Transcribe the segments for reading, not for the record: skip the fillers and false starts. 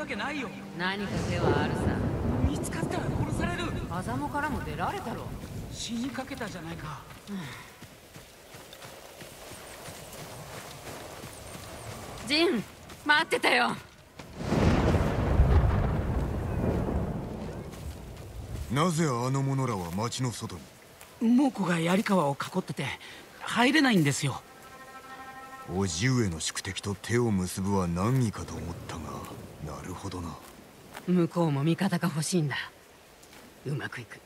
わけないよ。何か手はあるさ。見つかったら殺される。風間からも出られたろ。死にかけたじゃないか。ジン、待ってたよ。なぜあの者らは町の外に？猛虎が槍川を囲ってて入れないんですよ。叔父上の宿敵と手を結ぶは難儀かと思ったが、なるほどな。向こうも味方が欲しいんだ。うまくいく。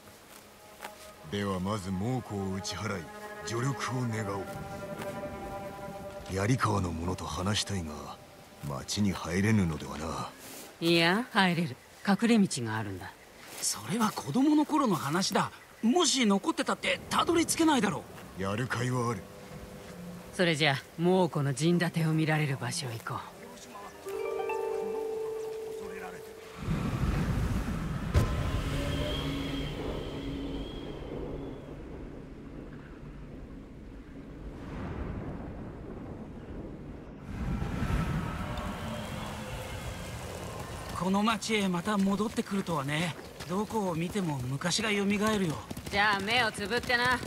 ではまず猛虎を打ち払い、助力を願おう。槍川の者と話したいが、町に入れぬのではな。いや、入れる。隠れ道があるんだ。それは子供の頃の話だ。もし残ってたってたどり着けないだろう。やる甲斐はある。それじゃあもうこの陣立てを見られる場所へ行こう。この町へまた戻ってくるとはね。どこを見ても昔がよみがえるよ。じゃあ目をつぶってな。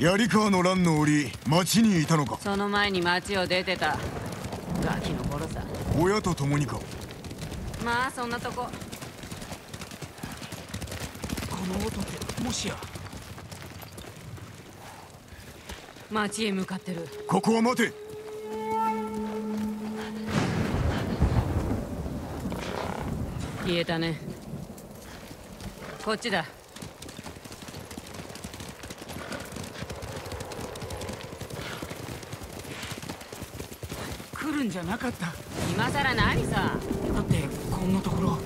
槍川の乱の折、町にいたのか？その前に町を出てた。ガキの頃さ。親と共にか？まあそんなとこ。この音ってもしや。町へ向かってる。ここは待て。消えたね。こっちだ。来るんじゃなかった。今さら何さ。だってこんなところ。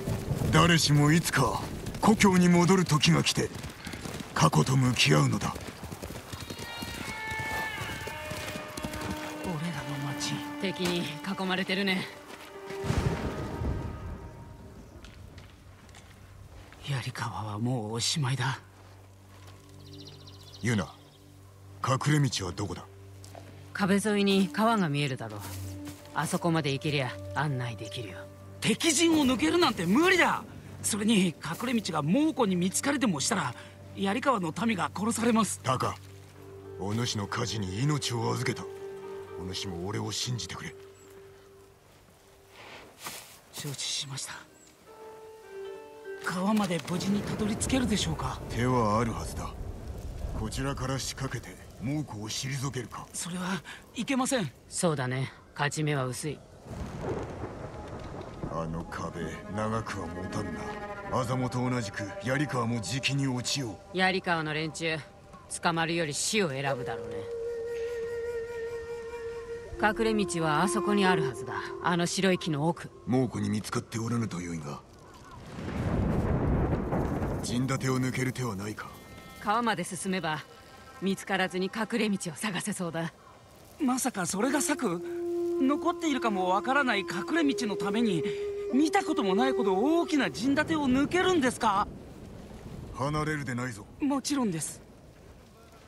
誰しもいつか故郷に戻る時が来て過去と向き合うのだ。俺らの町、敵に囲まれてるね。槍川はもうおしまいだ。ユナ、隠れ道はどこだ？壁沿いに川が見えるだろう。あそこまで行けりゃ案内できるよ。敵陣を抜けるなんて無理だ。それに隠れ道が猛虎に見つかれてもしたら槍川の民が殺されます。タカ、お主の家事に命を預けた。お主も俺を信じてくれ。承知しました。川まで無事にたどり着けるでしょうか？手はあるはずだ。こちらから仕掛けて猛虎を退けるか？それはいけません。そうだね、勝ち目は薄い。あの壁、長くは持たんな。アザモと同じく槍川もじきに落ちよう。槍川の連中、捕まるより死を選ぶだろうね。隠れ道はあそこにあるはずだ。あの白い木の奥。猛虎に見つかっておらぬとよいが、陣立てを抜ける手はないか？川まで進めば見つからずに隠れ道を探せそうだ。まさかそれが策？残っているかもわからない隠れ道のために見たこともないほど大きな陣立てを抜けるんですか？離れるでないぞ。もちろんです。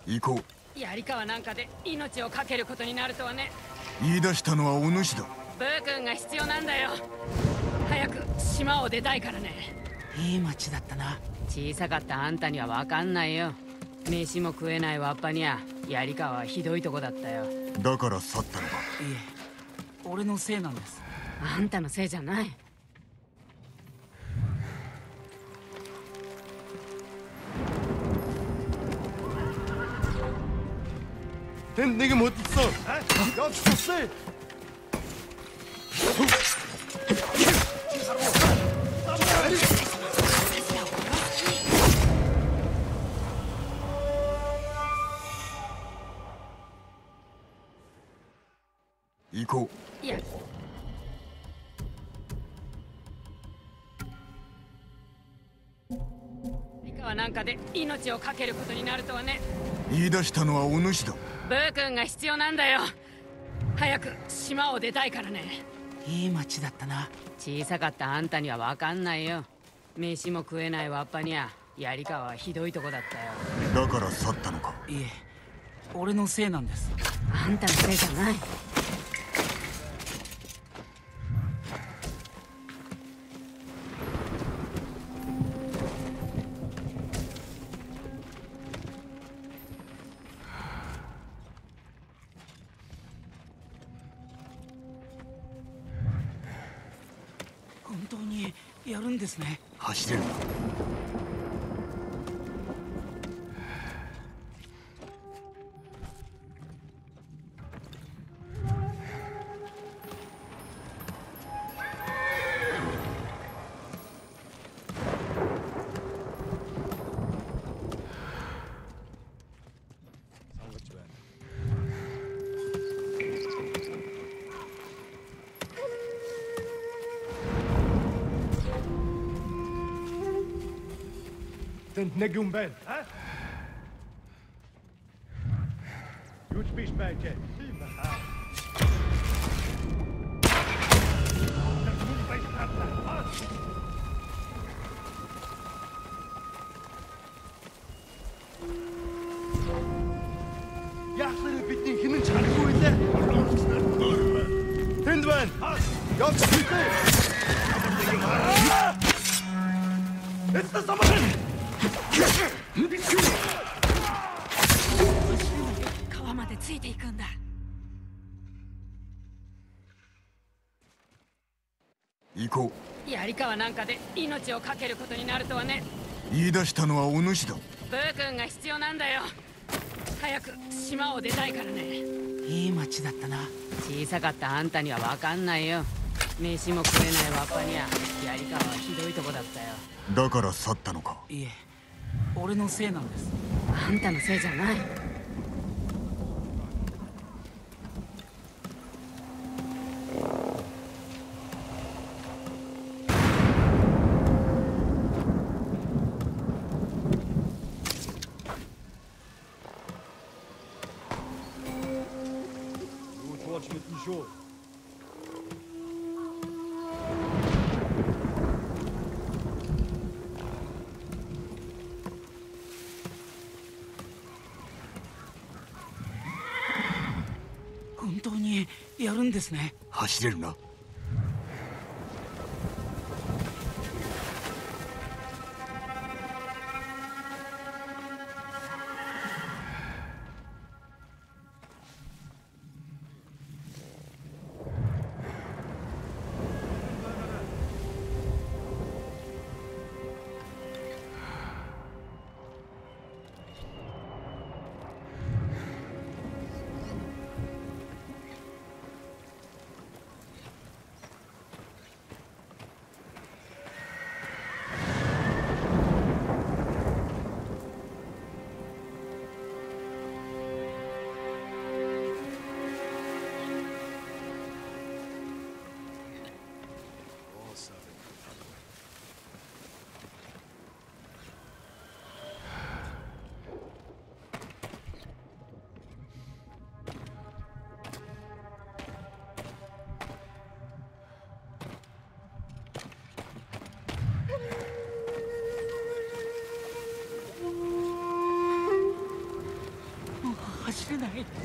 行こう。槍川なんかで命を懸けることになるとはね。言い出したのはお主だ。ブー君が必要なんだよ。早く島を出たいからね。いい町だったな。小さかったあんたには分かんないよ。飯も食えないわっぱにゃ槍川はひどいとこだったよ。だから去ったのか？いえ、俺のせいなんです。あんたのせいじゃない。Händige Mutzel! Ganz versteht! Iko. Ja. なんかで命を懸けることになるとはね。言い出したのはお主だ。ブー君が必要なんだよ。早く島を出たいからね。いい町だったな。小さかったあんたには分かんないよ。飯も食えないわっぱにゃ槍川はひどいとこだったよ。だから去ったのか？いえ、俺のせいなんです。あんたのせいじゃない。本当にやるんですね。走れるな。تنتنجم بال ها؟ يوت بيش باكيなんかで命をかけることになるとはね。言い出したのはお主だ。ブー君が必要なんだよ。早く島を出たいからね。いい町だったな。小さかったあんたには分かんないよ。飯も食えないわっぱにゃやりかはひどいとこだったよ。だから去ったのか。いえ、俺のせいなんです。あんたのせいじゃない。本当にやるんですね。走れるな。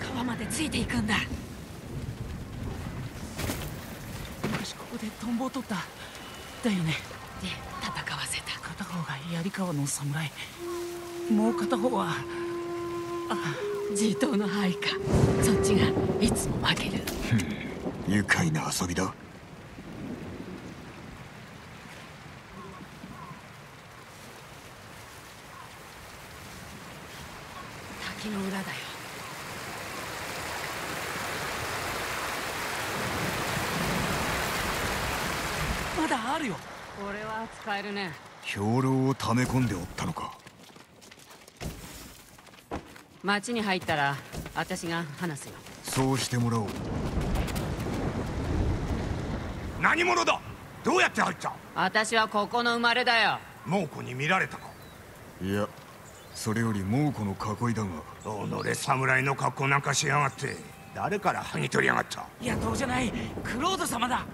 川までついていくんだ。昔ここでトンボを取っただよね。で戦わせた。片方が槍川の侍、もう片方は地頭の配下。そっちがいつも負ける。愉快な遊びだ。滝の裏だよ。あるよ。これは使えるね。兵糧を溜め込んでおったのか。町に入ったら私が話すよ。そうしてもらおう。何者だ。どうやって入った。私はここの生まれだよ。猛虎に見られたか。いや、それより猛虎の囲いだが。おのれ、侍の格好なんかしやがって。誰から剥ぎ取りやがった。野党じゃない、クロード様だ。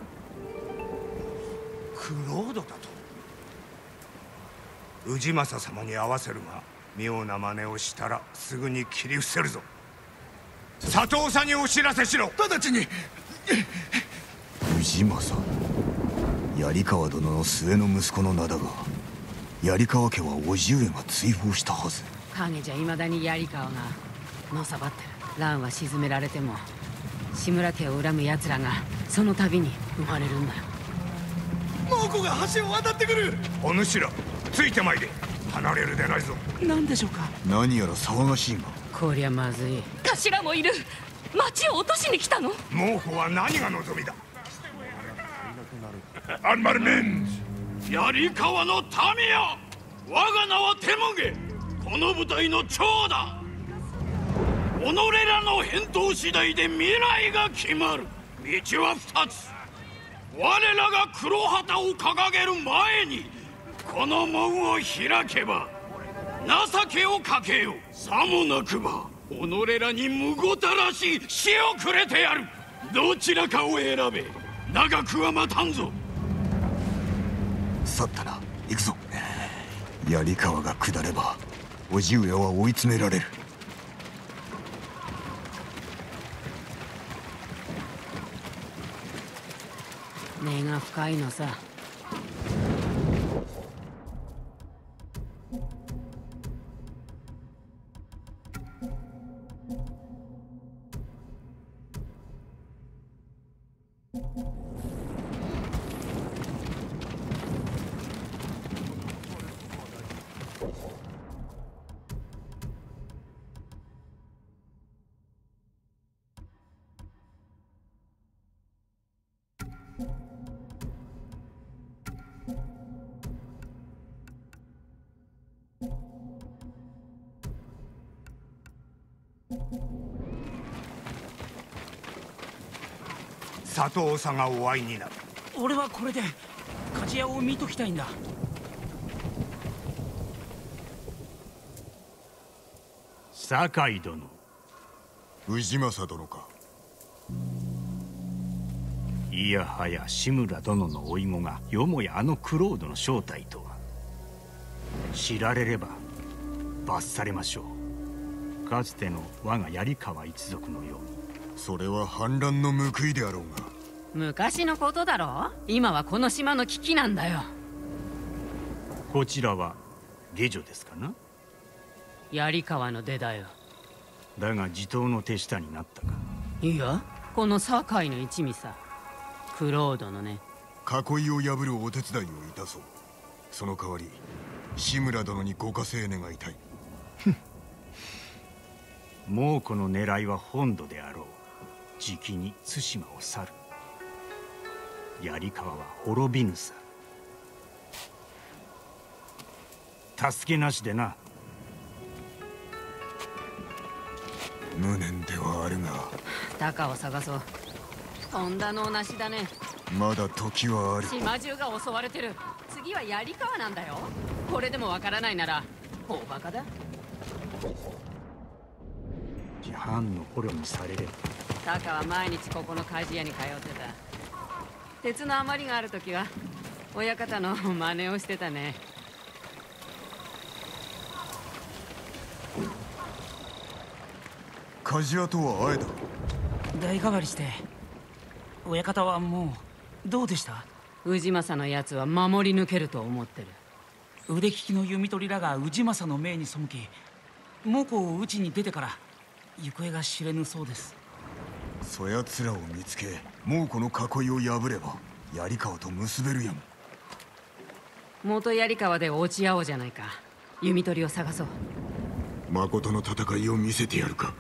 クロードだと。氏政様に合わせるが、妙な真似をしたらすぐに切り伏せるぞ。佐藤さんにお知らせしろ。直ちに。氏政、槍川殿の末の息子の名だが、槍川家は叔父上が追放したはず。影じゃ未だに槍川がのさばってる。蘭は沈められても志村家を恨む奴らがその度に生まれるんだ。子が橋を渡ってくる。お主らついてまいれ。離れるでないぞ。何でしょうか。何やら騒がしいが。こりゃまずい。頭もいる。町を落としに来たの。猛虎は何が望みだ。アンマルメン槍川の民よ、我が名はテムゲ。この部隊の長だ。己らの返答次第で未来が決まる。道は二つ。我らが黒旗を掲げる前にこの門を開けば情けをかけよう。さもなくば己らにむごたらしい死をくれてやる。どちらかを選べ。長くは待たんぞ。去ったな。行くぞ。槍川が下れば叔父上は追い詰められる。根が深いのさ。佐藤さんがお会いになる。俺はこれで鍛冶屋を見ときたいんだ。酒井殿。氏政殿か。いやはや志村殿の甥子がよもやあの九郎殿の正体とは。知られれば罰されましょう。かつての我が槍川一族のように。それは反乱の報いであろうが。昔のことだろう。今はこの島の危機なんだよ。こちらは下女ですかな。槍川の出だよ。だが地頭の手下になったか。いや、この堺の一味さ。九郎殿ね。囲いを破るお手伝いをいたそう。その代わり志村殿にご加勢願いたい。猛虎の狙いは本土であろう。じきに対馬を去る。槍川は滅びぬさ。助けなしでな。無念ではあるが鷹を探そう。とんだのなしだね。まだ時はある。島中が襲われてる。次は槍川なんだよ。これでもわからないならおバカだ。藩の捕虜にされれば。タカは毎日ここの鍛冶屋に通ってた。鉄の余りがあるときは親方の真似をしてたね。鍛冶屋とは会えた。代替わりして。親方はもうどうでした。氏政のやつは守利抜けると思ってる。腕利きの弓取りらが氏政の命に背き猛虎を討ちに出てから行方が知れぬそうです。そやつらを見つけ猛虎の囲いを破れば槍川と結べるやも。元槍川で落ち合おうじゃないか。弓取りを探そう。誠の戦いを見せてやるか。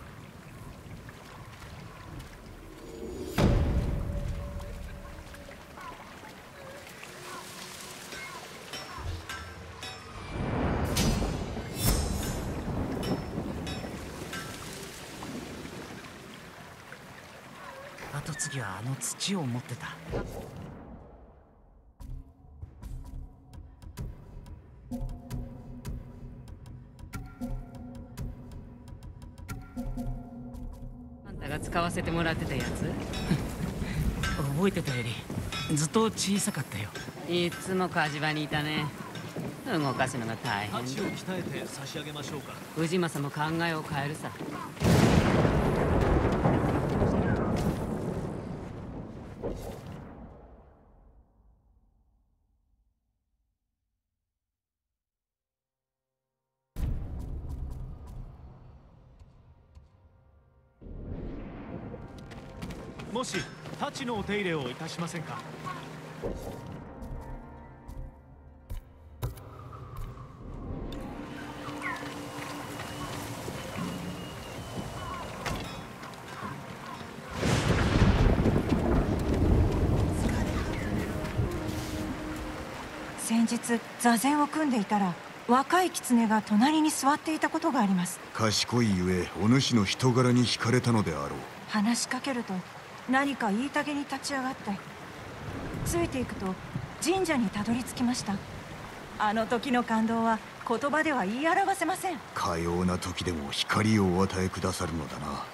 次はあの土を持ってた。あんたが使わせてもらってたやつ覚えてたよりずっと小さかったよ。いつも鍛冶場にいたね。動かすのが大変だ。鉢を鍛えて差し上げましょうか。氏政も考えを変えるさ。もし太刀のお手入れをいたしませんか。先日座禅を組んでいたら若い狐が隣に座っていたことがあります。賢いゆえお主の人柄に惹かれたのであろう。話しかけると何か言いたげに立ち上がって、ついていくと神社にたどり着きました。あの時の感動は言葉では言い表せません。かような時でも光をお与えくださるのだな。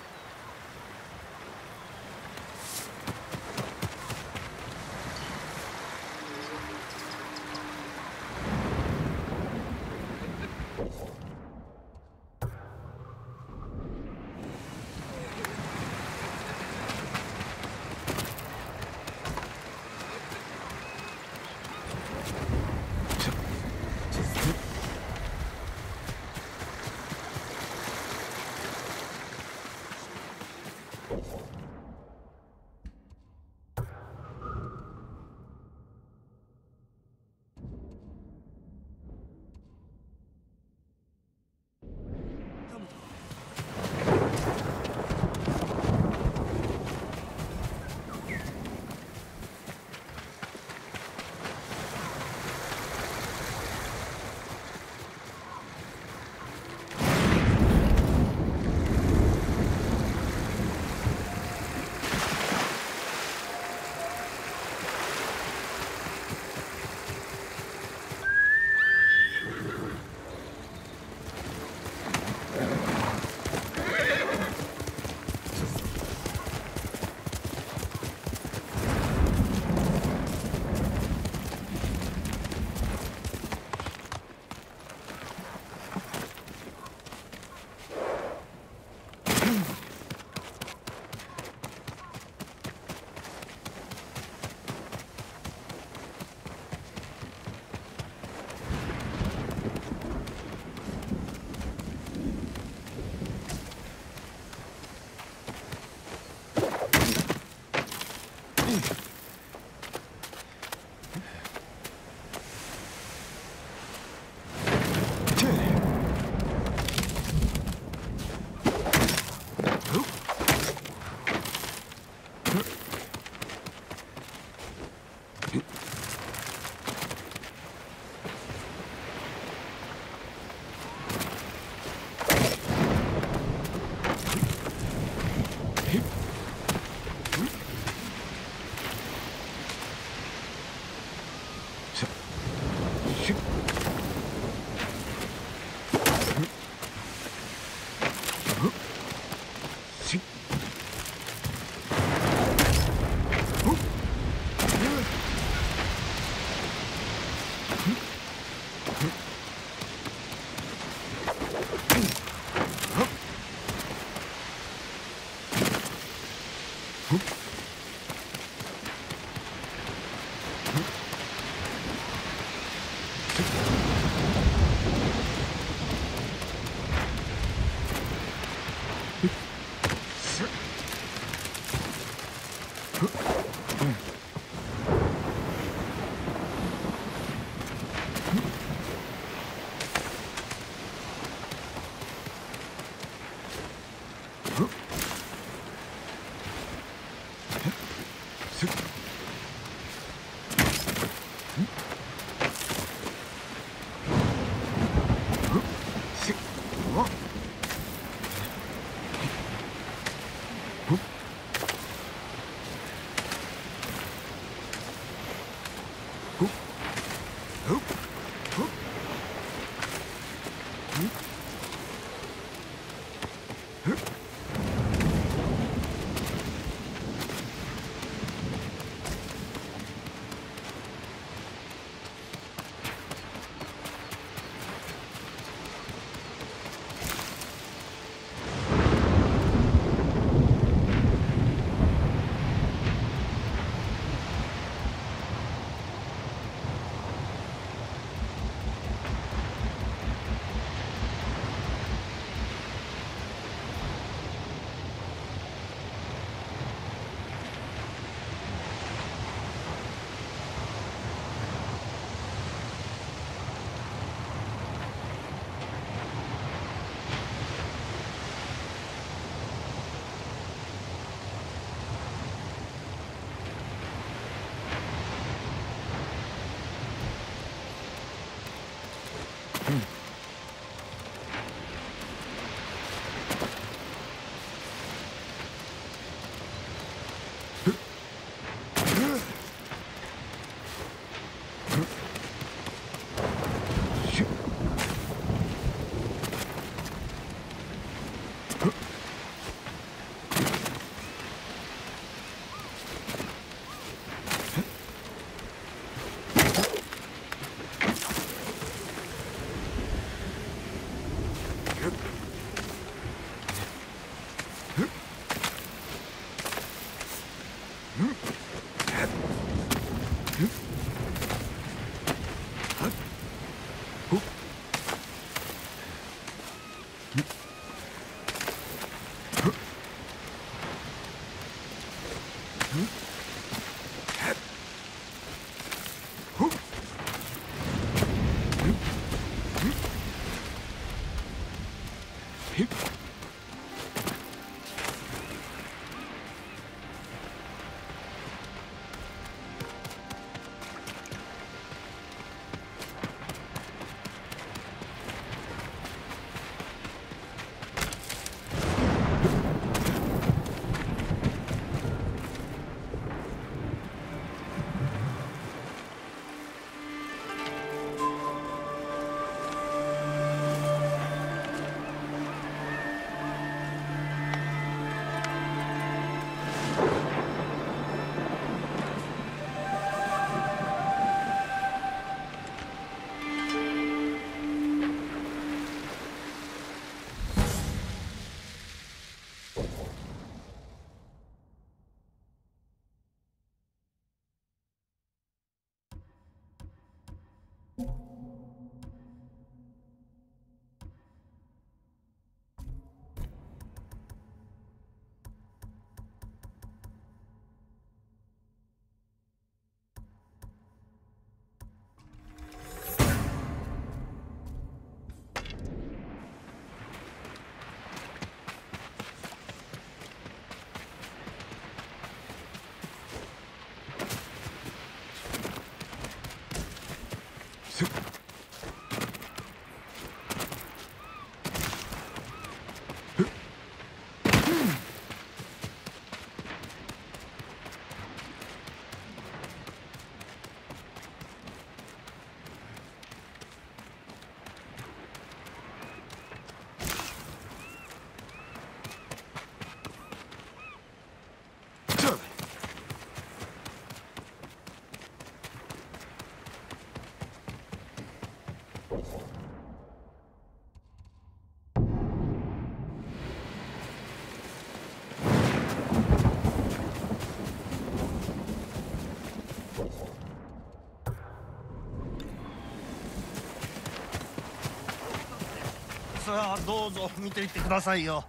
さあどうぞ見ていってくださいよ。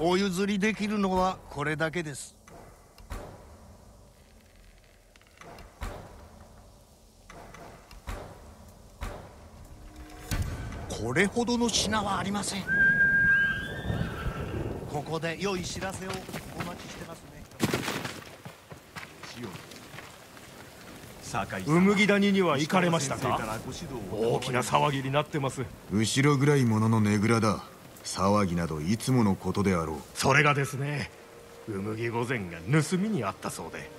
お譲りできるのはこれだけです。これほどの品はありません。ここで良い知らせをお待ちしてますね。産木谷には行かれましたか？大きな騒ぎになってます。後ろ暗いもののねぐらだ。騒ぎなどいつものことであろう。それがですね、産木御前が盗みにあったそうで、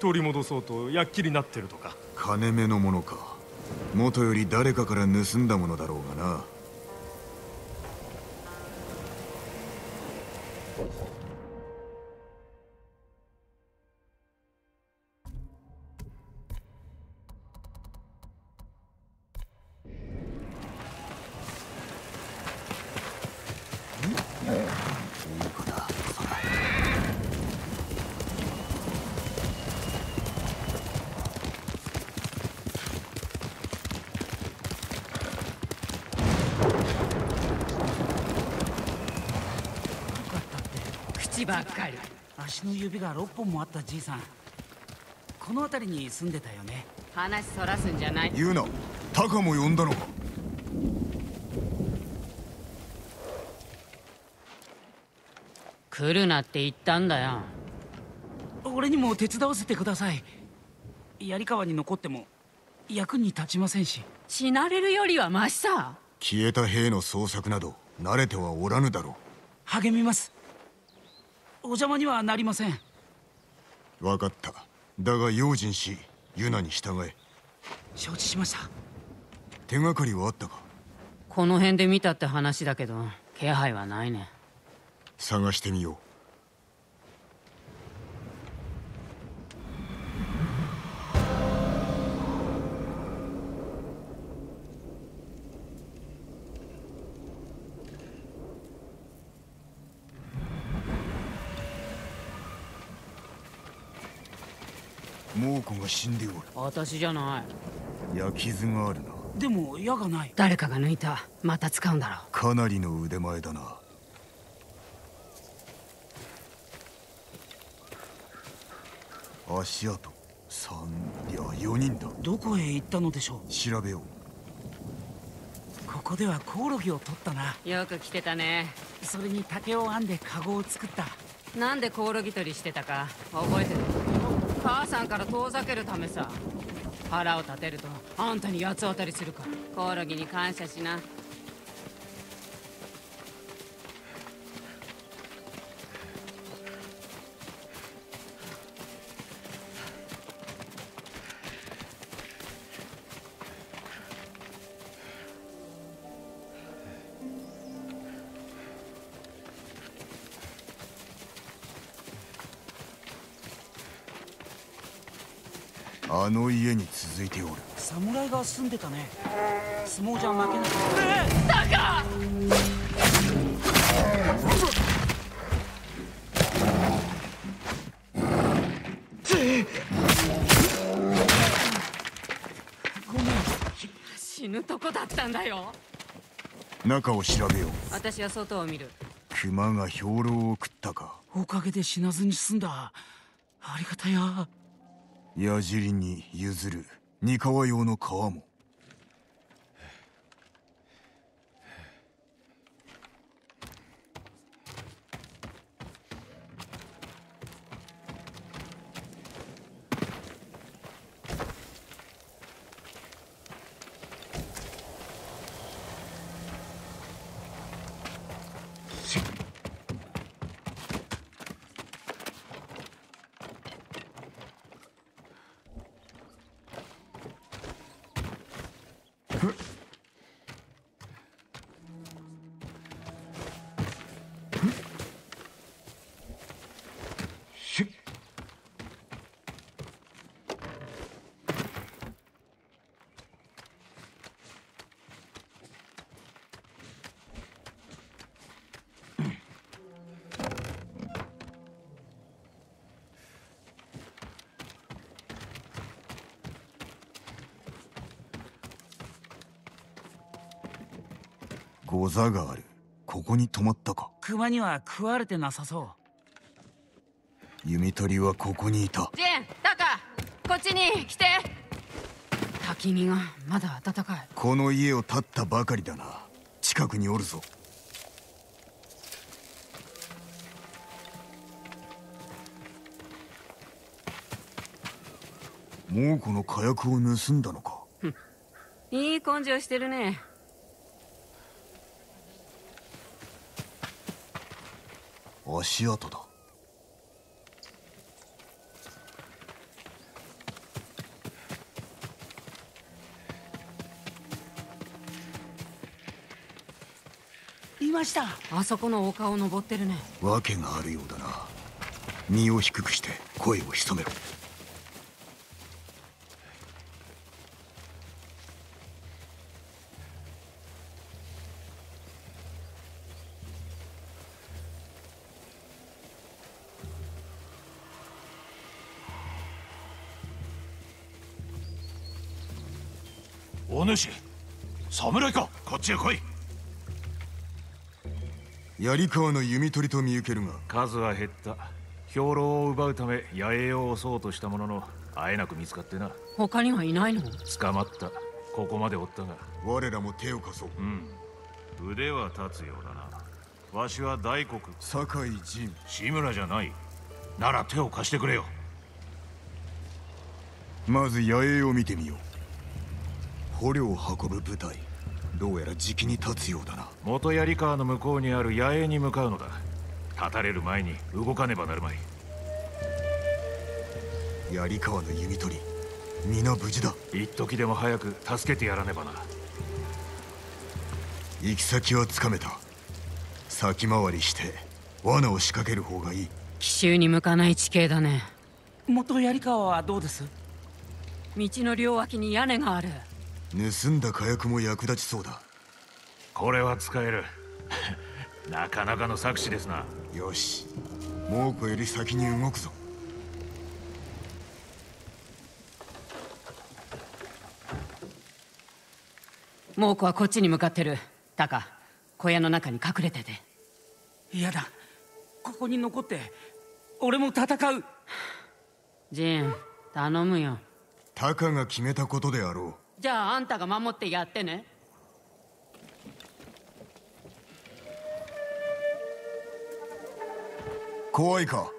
取り戻そうとやっきりなってるとか。金目のものか。元より誰かから盗んだものだろうがな。足の指が6本もあったじいさん、この辺りに住んでたよね。話そらすんじゃない。言うな。タカも呼んだのか。来るなって言ったんだよ。俺にも手伝わせてください。槍川に残っても役に立ちませんし。死なれるよりはマシさ。消えた兵の捜索など慣れてはおらぬだろう。励みます。お邪魔にはなりません。分かった。だが用心し、ユナに従え。承知しました。手がかりはあったか？この辺で見たって話だけど、気配はないね。探してみよう。猛虎が死んでおる。私じゃない。焼き傷があるな。でも矢がない。誰かが抜いた。また使うんだろう。かなりの腕前だな。足跡3、いや4人だ。どこへ行ったのでしょう。調べよう。ここではコオロギを取ったな。よく来てたね。それに竹を編んでカゴを作った。なんでコオロギ取りしてたか覚えてる？母さんから遠ざけるためさ。腹を立てるとあんたに八つ当たりするから。コオロギに感謝しな。あの家に続いておる。侍が住んでたね。相撲じゃ負けない。ごめん、死ぬとこだったんだよ。中を調べよう。私は外を見る。熊が兵糧を食ったか。おかげで死なずに済んだ。ありがたや。矢尻に譲る二川用の皮も。ゴザがある。ここに泊まったか。熊には食われてなさそう。弓取りはここにいた。ジン、タカ、こっちに来て。焚き火がまだ暖かい。この家を建ったばかりだな。近くにおるぞ。猛虎の火薬を盗んだのか。いい根性してるね。足跡だ。いました。あそこの丘を登ってるね。訳があるようだな。身を低くして声を潜めろ。お主、侍か。こっちへ来い。槍川の弓取りと見受けるが。数は減った。兵糧を奪うため野営を襲おうとしたものの、あえなく見つかってな。他にはいないの？捕まった。ここまでおったが我らも手を貸そう。うん、腕は立つようだな。わしは大黒酒井仁。志村じゃないなら手を貸してくれよ。まず野営を見てみよう。捕虜を運ぶ部隊、どうやら時期に立つようだな。元槍川の向こうにある野営に向かうのだ。立たれる前に動かねばなるまい。槍川の弓取り、皆無事だ。一時でも早く助けてやらねばな。行き先はつかめた。先回りして罠を仕掛ける方がいい。奇襲に向かない地形だね。元槍川はどうです？道の両脇に屋根がある。盗んだ火薬も役立ちそうだ。これは使えるなかなかの策士ですな。よし、猛虎より先に動くぞ。猛虎はこっちに向かってる。タカ、小屋の中に隠れてて。嫌だ、ここに残って俺も戦う。ジン、頼むよ。タカが決めたことであろう。じゃああんたが守ってやってね。怖いか？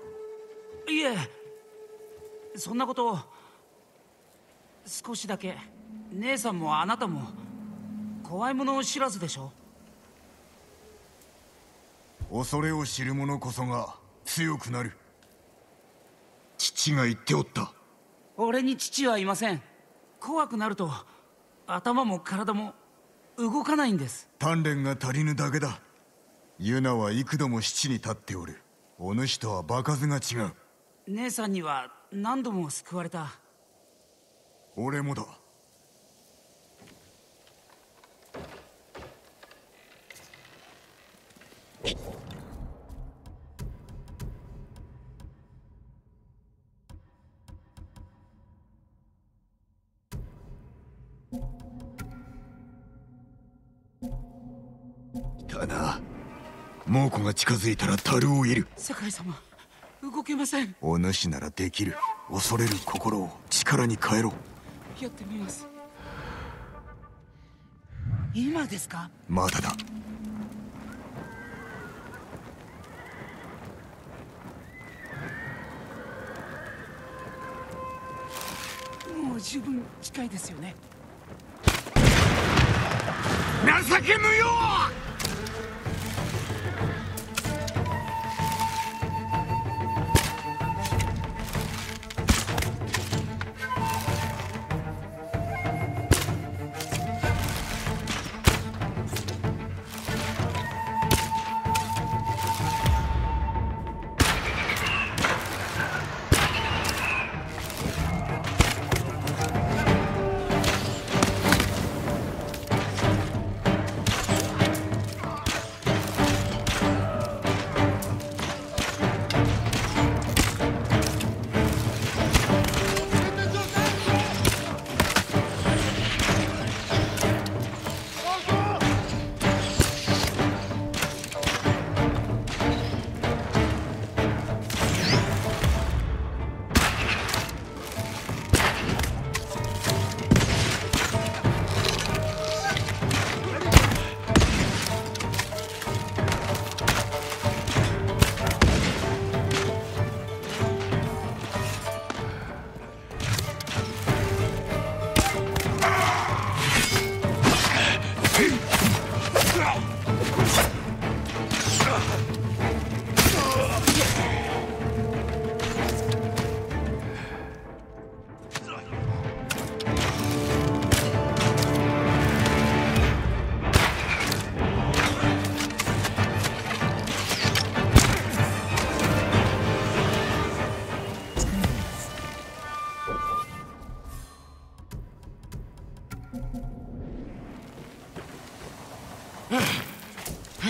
いえ、そんなこと。少しだけ姉さんもあなたも怖いものを知らずでしょ。恐れを知る者こそが強くなる。父が言っておった。俺に父はいません。怖くなると頭も体も動かないんです。鍛錬が足りぬだけだ。ユナは幾度も七に立っておる。お主とは場数が違う。姉さんには何度も救われた。俺もだ。だな。猛虎が近づいたら樽を入る。酒井様、動けません。お主ならできる。恐れる心を力に変えろ。やってみます。今ですか？まだだ。もう十分近いですよね。情け無用！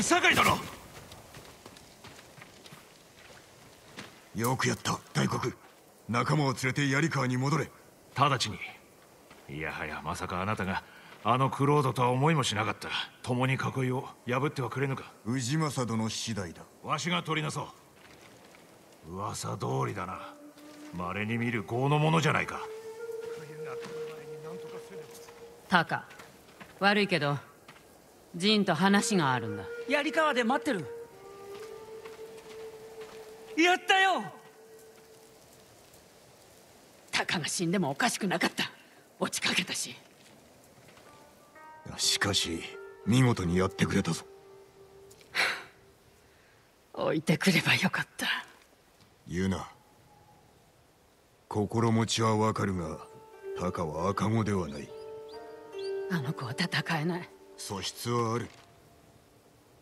酒井殿、よくやった。大黒、仲間を連れて槍川に戻れ。直ちに。いやはや、まさかあなたがあのクロードとは思いもしなかった。共に囲いを破ってはくれぬか？氏政殿次第だ。わしが取りなそう。噂通りだな。稀に見る豪のものじゃないか。タカ、悪いけどジンと話があるんだ。槍川で待ってる。やったよ。タカが死んでもおかしくなかった。落ちかけたし。しかし見事にやってくれたぞ。置いてくればよかった。言うな。心持ちはわかるが、タカは赤子ではない。あの子は戦えない。素質はある。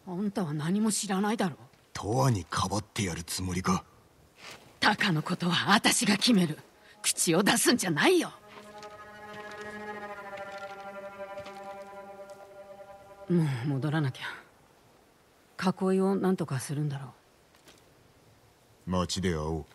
あんたは何も知らないだろう。永遠にかばってやるつもりか。タカのことは私が決める。口を出すんじゃないよ。もう戻らなきゃ。囲いを何とかするんだろう。街で会おう。